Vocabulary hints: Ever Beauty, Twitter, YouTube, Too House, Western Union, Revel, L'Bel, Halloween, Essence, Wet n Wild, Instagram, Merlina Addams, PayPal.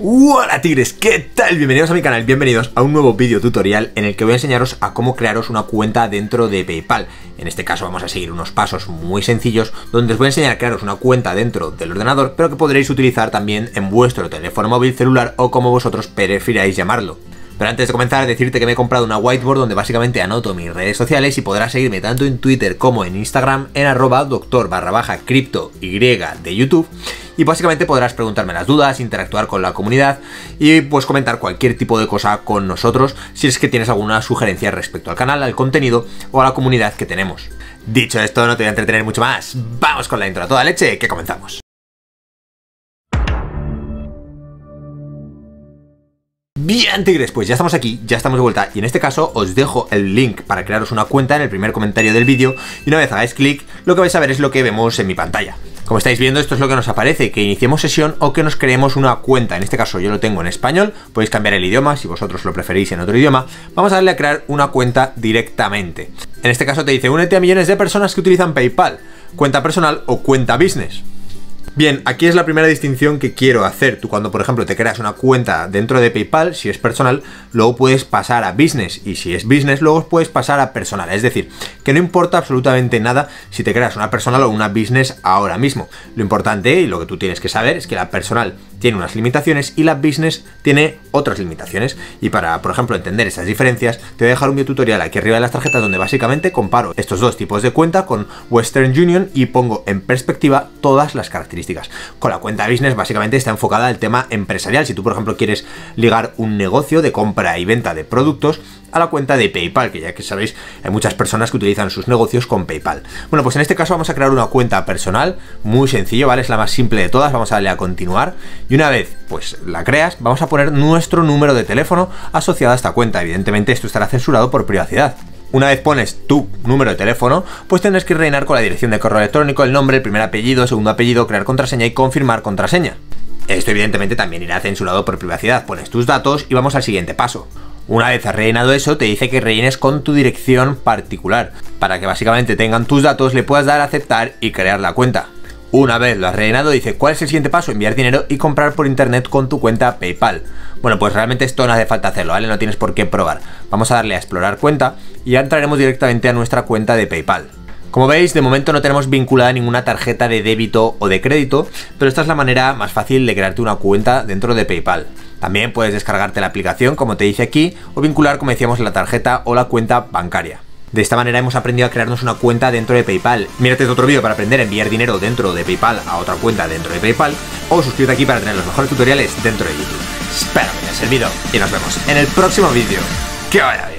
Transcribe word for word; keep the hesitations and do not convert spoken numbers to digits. ¡Hola tigres! ¿Qué tal? Bienvenidos a mi canal, bienvenidos a un nuevo vídeo tutorial en el que voy a enseñaros a cómo crearos una cuenta dentro de PayPal. En este caso vamos a seguir unos pasos muy sencillos donde os voy a enseñar a crearos una cuenta dentro del ordenador, pero que podréis utilizar también en vuestro teléfono móvil, celular o como vosotros prefiráis llamarlo. Pero antes de comenzar, decirte que me he comprado una whiteboard donde básicamente anoto mis redes sociales y podrás seguirme tanto en Twitter como en Instagram en arroba doctor barra baja cripto y de YouTube. Y básicamente podrás preguntarme las dudas, interactuar con la comunidad y pues comentar cualquier tipo de cosa con nosotros si es que tienes alguna sugerencia respecto al canal, al contenido o a la comunidad que tenemos. Dicho esto, no te voy a entretener mucho más. Vamos con la intro a toda leche, que comenzamos. Bien tigres, pues ya estamos aquí, ya estamos de vuelta y en este caso os dejo el link para crearos una cuenta en el primer comentario del vídeo y una vez hagáis clic lo que vais a ver es lo que vemos en mi pantalla. Como estáis viendo, esto es lo que nos aparece, que iniciemos sesión o que nos creemos una cuenta. En este caso yo lo tengo en español, podéis cambiar el idioma si vosotros lo preferís en otro idioma. Vamos a darle a crear una cuenta directamente. En este caso te dice, únete a millones de personas que utilizan PayPal, cuenta personal o cuenta business. Bien, aquí es la primera distinción que quiero hacer. Tú cuando, por ejemplo, te creas una cuenta dentro de PayPal, si es personal, luego puedes pasar a business. Y si es business, luego puedes pasar a personal. Es decir, que no importa absolutamente nada si te creas una personal o una business ahora mismo. Lo importante y lo que tú tienes que saber es que la personal tiene unas limitaciones y la business tiene otras limitaciones. Y para, por ejemplo, entender esas diferencias, te voy a dejar un tutorial aquí arriba de las tarjetas donde básicamente comparo estos dos tipos de cuenta con Western Union y pongo en perspectiva todas las características. Con la cuenta business básicamente está enfocada al tema empresarial. Si tú, por ejemplo, quieres ligar un negocio de compra y venta de productos a la cuenta de PayPal, que ya que sabéis, hay muchas personas que utilizan sus negocios con PayPal. Bueno, pues en este caso vamos a crear una cuenta personal, muy sencillo, ¿vale? Es la más simple de todas, vamos a darle a continuar y una vez pues la creas, vamos a poner nuestro número de teléfono asociado a esta cuenta. Evidentemente esto estará censurado por privacidad. Una vez pones tu número de teléfono, pues tendrás que rellenar con la dirección de correo electrónico, el nombre, el primer apellido, segundo apellido, crear contraseña y confirmar contraseña. Esto evidentemente también irá censurado por privacidad. Pones tus datos y vamos al siguiente paso. Una vez has rellenado eso, te dice que rellenes con tu dirección particular, para que básicamente tengan tus datos, le puedas dar a aceptar y crear la cuenta. Una vez lo has rellenado, dice ¿cuál es el siguiente paso? Enviar dinero y comprar por internet con tu cuenta PayPal. Bueno, pues realmente esto no hace falta hacerlo, ¿vale? No tienes por qué probar. Vamos a darle a explorar cuenta y ya entraremos directamente a nuestra cuenta de PayPal. Como veis, de momento no tenemos vinculada ninguna tarjeta de débito o de crédito, pero esta es la manera más fácil de crearte una cuenta dentro de PayPal. También puedes descargarte la aplicación, como te dice aquí, o vincular, como decíamos, la tarjeta o la cuenta bancaria. De esta manera hemos aprendido a crearnos una cuenta dentro de PayPal. Mírate otro vídeo para aprender a enviar dinero dentro de PayPal a otra cuenta dentro de PayPal o suscríbete aquí para tener los mejores tutoriales dentro de YouTube. Espero que te haya servido y nos vemos en el próximo vídeo. ¡Que vaya bien!